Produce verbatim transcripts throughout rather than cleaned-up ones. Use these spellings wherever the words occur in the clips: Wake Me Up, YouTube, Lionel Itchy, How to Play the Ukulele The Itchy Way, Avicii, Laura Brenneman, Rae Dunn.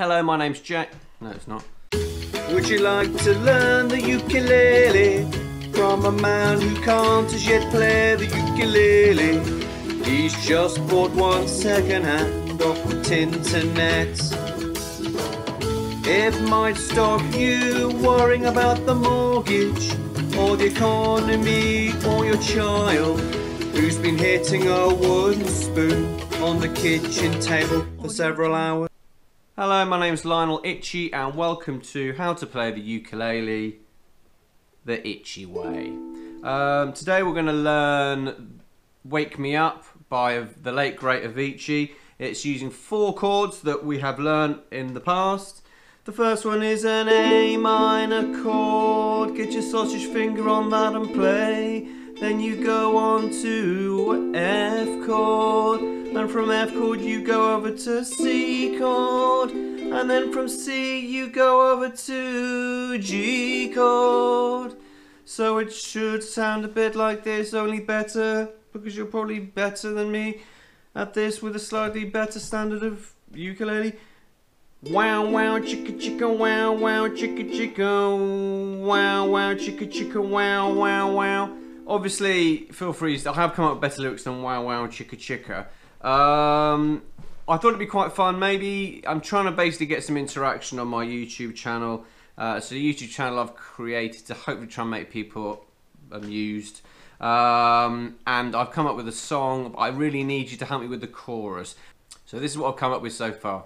Hello, my name's Jack. No, it's not. Would you like to learn the ukulele from a man who can't as yet play the ukulele? He's just bought one second hand off the internet. It might stop you worrying about the mortgage or the economy or your child who's been hitting a wooden spoon on the kitchen table for several hours. Hello, my name's Lionel Itchy and welcome to How to Play the Ukulele The Itchy Way. Um, today we're going to learn Wake Me Up by the late great Avicii. It's using four chords that we have learned in the past. The first one is an A minor chord. Get your sausage finger on that and play. Then you go on to F chord, and from F chord you go over to C chord, and then from C you go over to G chord. So it should sound a bit like this, only better, because you're probably better than me at this with a slightly better standard of ukulele. Wow wow chicka chicka wow wow chicka chicka wow wow chicka chicka wow wow wow. Obviously, feel free, I have come up with better lyrics than wow wow chicka chicka. Um, I thought it'd be quite fun. Maybe I'm trying to basically get some interaction on my YouTube channel. Uh, so the YouTube channel I've created to hopefully try and make people amused. Um, and I've come up with a song. I really need you to help me with the chorus. So this is what I've come up with so far.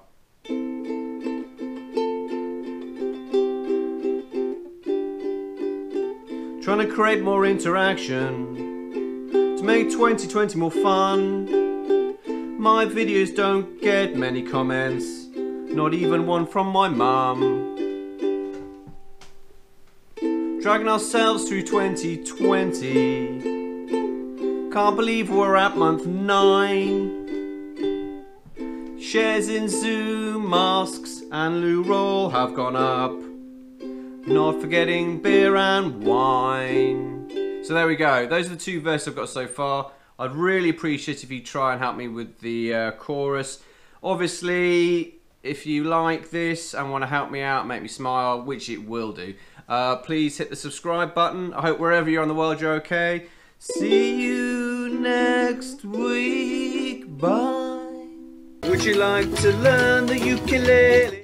Trying to create more interaction to make twenty twenty more fun. My videos don't get many comments, not even one from my mum. Dragging ourselves through twenty twenty. Can't believe we're at month nine. Shares in Zoom, masks and loo roll have gone up. Not forgetting beer and wine. So there we go. Those are the two verses I've got so far. I'd really appreciate it if you try and help me with the uh, chorus. Obviously, if you like this and want to help me out, make me smile, which it will do, uh, please hit the subscribe button. I hope wherever you're in the world you're okay. See you next week. Bye. Would you like to learn the ukulele?